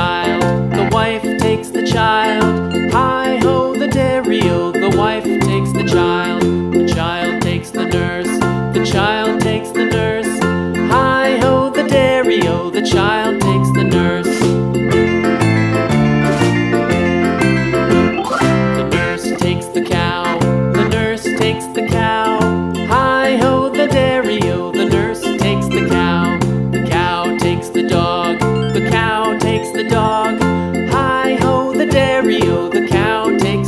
child, the wife takes the child. Hi-ho, the dairy-o, the wife takes the child. The child takes the nurse, the child takes the nurse. Hi-ho, the dairy-o, the child takes the nurse. The nurse takes the cow, the nurse takes the cow. Hi-ho, the dairy-o, the nurse takes the cow. The cow takes the dog, the cow takes the dog. Hi-ho, the dairy-o, the cow takes